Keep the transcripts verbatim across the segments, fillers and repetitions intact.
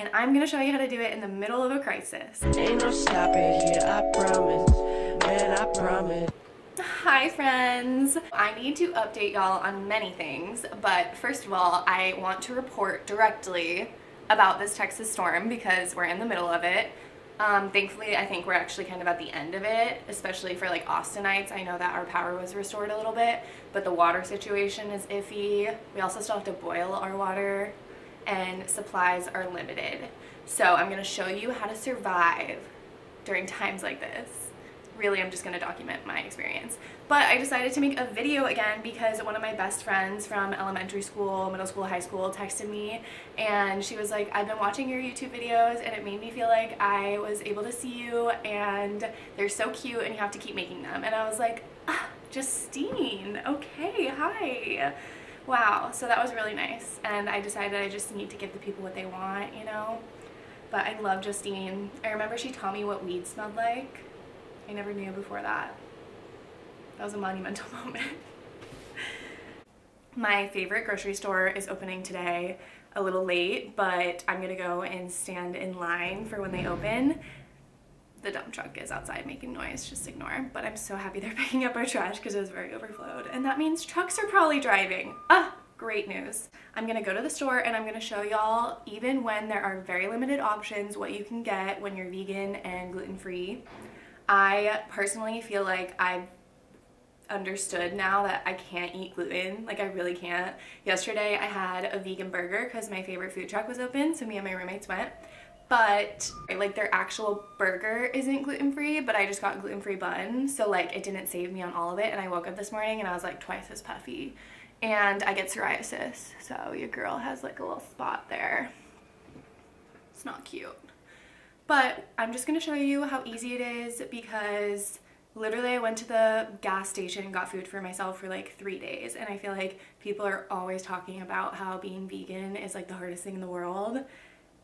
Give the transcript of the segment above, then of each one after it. and I'm gonna show you how to do it in the middle of a crisis. Ain't no stopping here, I promise, man, I promise. Hi friends! I need to update y'all on many things, but first of all, I want to report directly about this Texas storm because we're in the middle of it. Um, thankfully, I think we're actually kind of at the end of it, especially for like Austinites. I know that our power was restored a little bit, but the water situation is iffy. We also still have to boil our water and supplies are limited. So I'm going to show you how to survive during times like this. Really, I'm just going to document my experience. But I decided to make a video again because one of my best friends from elementary school, middle school, high school texted me and she was like, I've been watching your YouTube videos and it made me feel like I was able to see you and they're so cute and you have to keep making them. And I was like, ah, Justine, okay, hi. Wow, so that was really nice. And I decided I just need to give the people what they want, you know? But I love Justine. I remember she taught me what weed smelled like. I never knew before that. That was a monumental moment. My favorite grocery store is opening today, a little late, but I'm gonna go and stand in line for when they open. The dump truck is outside making noise, just ignore. But I'm so happy they're picking up our trash because it was very overflowed. And that means trucks are probably driving. Ah, great news. I'm gonna go to the store and I'm gonna show y'all, even when there are very limited options, what you can get when you're vegan and gluten-free. I personally feel like I've understood now that I can't eat gluten, like I really can't. Yesterday I had a vegan burger because my favorite food truck was open, so me and my roommates went, but like their actual burger isn't gluten-free, but I just got gluten-free bun, so like it didn't save me on all of it, and I woke up this morning and I was like twice as puffy, and I get psoriasis, so your girl has like a little spot there. It's not cute. But I'm just gonna show you how easy it is because literally I went to the gas station and got food for myself for like three days and I feel like people are always talking about how being vegan is like the hardest thing in the world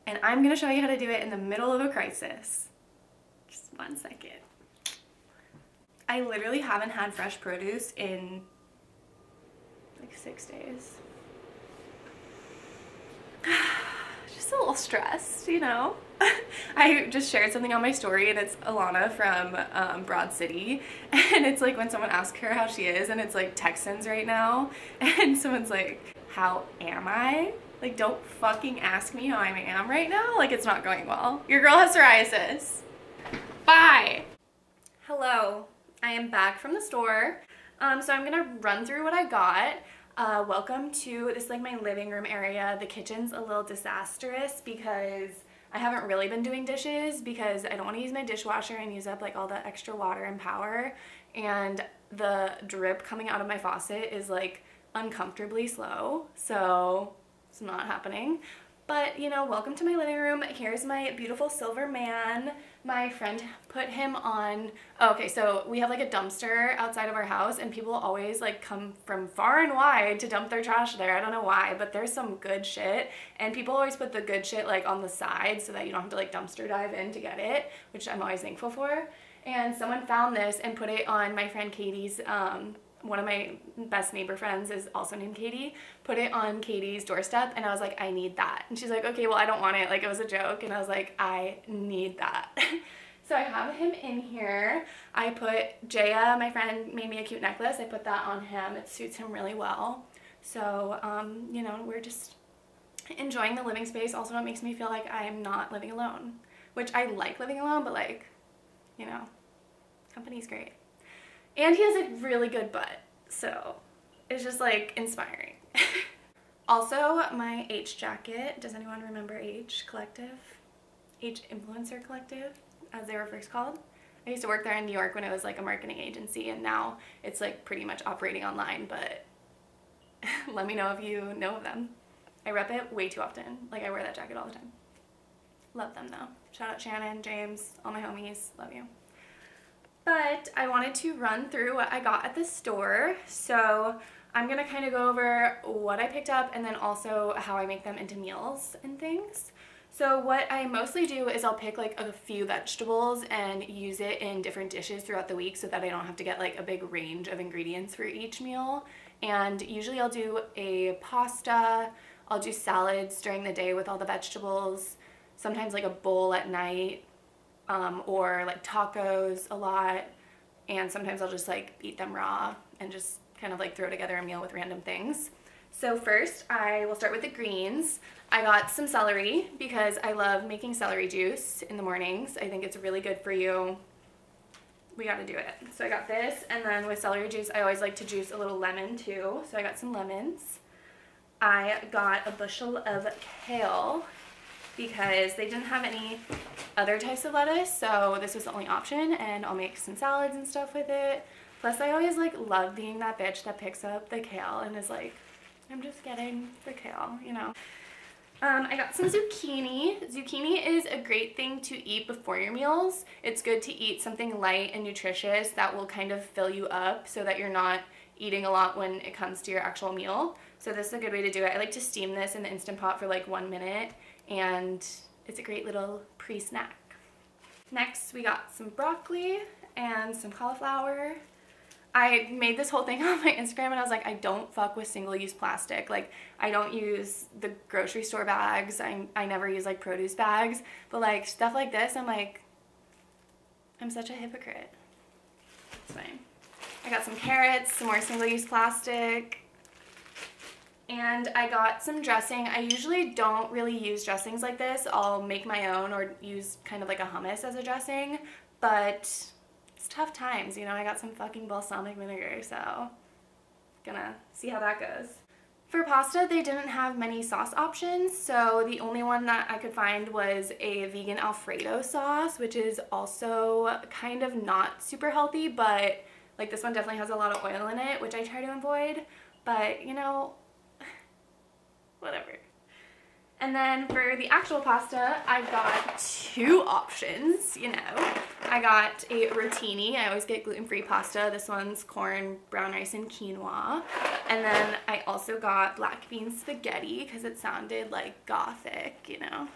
and I'm gonna show you how to do it in the middle of a crisis. Just one second. I literally haven't had fresh produce in like six days. Just a little stressed, you know? I just shared something on my story and it's Alana from um, Broad City and it's like when someone asks her how she is and it's like Texans right now and someone's like, how am I? Like don't fucking ask me how I am right now, like it's not going well. Your girl has psoriasis. Bye! Hello, I am back from the store. Um, so I'm gonna run through what I got. Uh, welcome to this like my living room area. The kitchen's a little disastrous because I haven't really been doing dishes because I don't want to use my dishwasher and use up like all the extra water and power, and the drip coming out of my faucet is like uncomfortably slow, so it's not happening. But you know, welcome to my living room. Here's my beautiful silver man. My friend put him on, oh, okay, so we have like a dumpster outside of our house and people always like come from far and wide to dump their trash there. I don't know why, but there's some good shit and people always put the good shit like on the side so that you don't have to like dumpster dive in to get it, which I'm always thankful for. And someone found this and put it on my friend Katie's, um, one of my best neighbor friends is also named Katie, put it on Katie's doorstep and I was like, I need that. And she's like, okay, well I don't want it, like it was a joke, and I was like, I need that. So I have him in here. I put, Jaya, my friend, made me a cute necklace. I put that on him. It suits him really well. So, um, you know, we're just enjoying the living space. Also, it makes me feel like I'm not living alone, which I like living alone, but like, you know, company's great. And he has a really good butt, so it's just like inspiring. Also, my H jacket, does anyone remember H Collective? H Influencer Collective, as they were first called. I used to work there in New York when it was like a marketing agency, and now it's like pretty much operating online, but let me know if you know of them. I rep it way too often, like I wear that jacket all the time. Love them though. Shout out Shannon, James, all my homies, love you. But I wanted to run through what I got at the store, so I'm gonna kind of go over what I picked up and then also how I make them into meals and things. So what I mostly do is I'll pick like a few vegetables and use it in different dishes throughout the week so that I don't have to get like a big range of ingredients for each meal. And usually I'll do a pasta, I'll do salads during the day with all the vegetables, sometimes like a bowl at night, um, or like tacos a lot, and sometimes I'll just like eat them raw and just kind of like throw together a meal with random things. So first I will start with the greens. I got some celery because I love making celery juice in the mornings. I think it's really good for you. We got to do it. So I got this, and then with celery juice I always like to juice a little lemon too, so I got some lemons. I got a bushel of kale because they didn't have any other types of lettuce, so this was the only option, and I'll make some salads and stuff with it. Plus I always like love being that bitch that picks up the kale and is like, I'm just getting the kale, you know. Um, I got some zucchini. Zucchini is a great thing to eat before your meals. It's good to eat something light and nutritious that will kind of fill you up so that you're not eating a lot when it comes to your actual meal. So this is a good way to do it. I like to steam this in the Instant Pot for like one minute, and it's a great little pre-snack. Next, we got some broccoli and some cauliflower. I made this whole thing on my Instagram, and I was like, I don't fuck with single-use plastic. Like, I don't use the grocery store bags. I, I never use, like, produce bags. But, like, stuff like this, I'm like, I'm such a hypocrite. It's fine. I got some carrots, some more single-use plastic. And I got some dressing. I usually don't really use dressings like this. I'll make my own or use kind of like a hummus as a dressing. But it's tough times, you know. I got some fucking balsamic vinegar, so gonna see how that goes. For pasta, they didn't have many sauce options, so the only one that I could find was a vegan Alfredo sauce, which is also kind of not super healthy, but like this one definitely has a lot of oil in it, which I try to avoid, but you know, whatever. And then for the actual pasta, I've got two options, you know. I got a rotini. I always get gluten-free pasta. This one's corn, brown rice, and quinoa. And then I also got black bean spaghetti because it sounded like gothic, you know.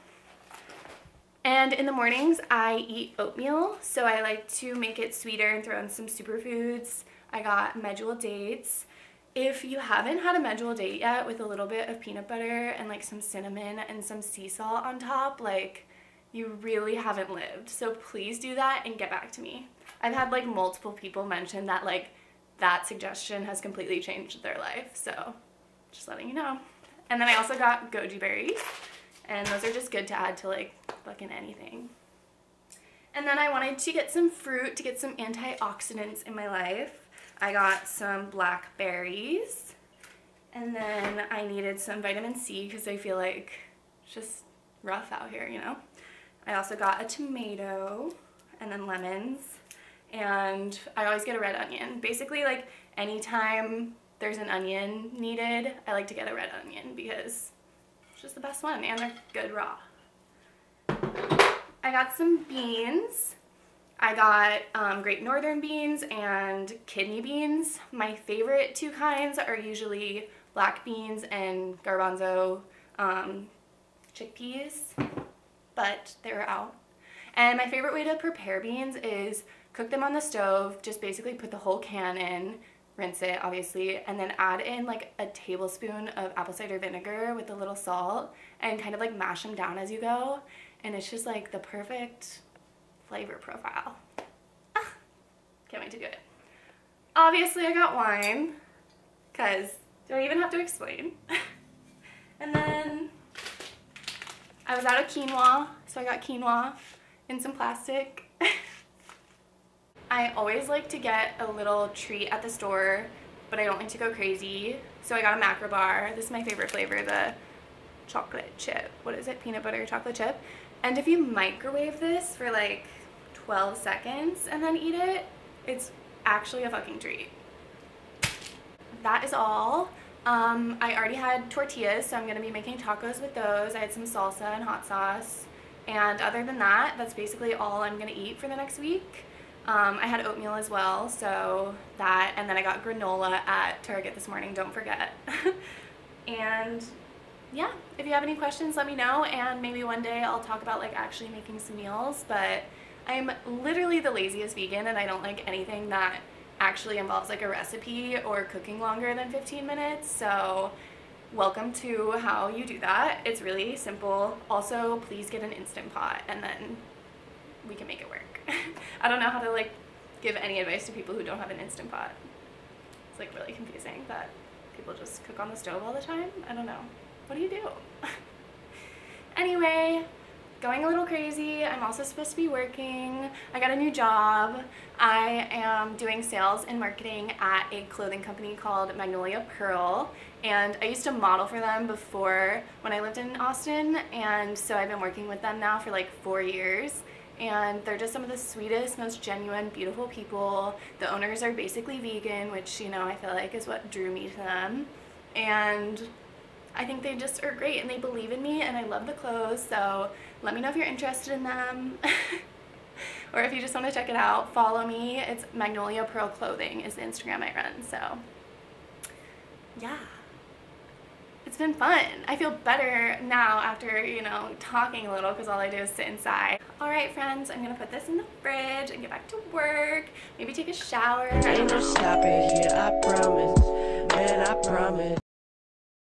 And in the mornings, I eat oatmeal, so I like to make it sweeter and throw in some superfoods. I got medjool dates. If you haven't had a medjool date yet with a little bit of peanut butter and like some cinnamon and some sea salt on top, like you really haven't lived. So please do that and get back to me. I've had like multiple people mention that like that suggestion has completely changed their life. So just letting you know. And then I also got goji berries, and those are just good to add to like fucking anything. And then I wanted to get some fruit to get some antioxidants in my life. I got some blackberries, and then I needed some vitamin C because I feel like it's just rough out here, you know. I also got a tomato, and then lemons, and I always get a red onion. Basically, like, anytime there's an onion needed, I like to get a red onion because it's just the best one, and they're good raw. I got some beans. I got um, Great Northern beans and kidney beans. My favorite two kinds are usually black beans and garbanzo um, chickpeas, but they were out. And my favorite way to prepare beans is cook them on the stove, just basically put the whole can in, rinse it obviously, and then add in like a tablespoon of apple cider vinegar with a little salt and kind of like mash them down as you go. And it's just like the perfect flavor profile. Ah, can't wait to do it. Obviously I got wine, because do I even have to explain? And then I was out of quinoa, so I got quinoa in some plastic. I always like to get a little treat at the store, but I don't like to go crazy, so I got a macro bar. This is my favorite flavor, the chocolate chip. What is it? Peanut butter chocolate chip. And if you microwave this for like twelve seconds and then eat it, it's actually a fucking treat. That is all. Um, I already had tortillas, so I'm going to be making tacos with those. I had some salsa and hot sauce. And other than that, that's basically all I'm going to eat for the next week. Um, I had oatmeal as well, so that. And then I got granola at Target this morning, don't forget. And yeah, if you have any questions, let me know, and maybe one day I'll talk about like actually making some meals, but I'm literally the laziest vegan, and I don't like anything that actually involves like a recipe or cooking longer than fifteen minutes, so welcome to how you do that. It's really simple. Also, please get an Instant Pot and then we can make it work. I don't know how to like give any advice to people who don't have an Instant Pot. It's like really confusing that people just cook on the stove all the time. I don't know. What do you do? Anyway, going a little crazy. I'm also supposed to be working. I got a new job. I am doing sales and marketing at a clothing company called Magnolia Pearl, and I used to model for them before when I lived in Austin, and so I've been working with them now for like four years. And they're just some of the sweetest, most genuine, beautiful people. The owners are basically vegan, which, you know, I feel like is what drew me to them. And I think they just are great, and they believe in me, and I love the clothes, so let me know if you're interested in them. Or if you just want to check it out, follow me. It's Magnolia Pearl Clothing is the Instagram I run, so yeah. It's been fun. I feel better now after, you know, talking a little because all I do is sit inside. All right, friends, I'm gonna put this in the fridge and get back to work. Maybe take a shower. Don't stop it here, I promise. Man, I promise.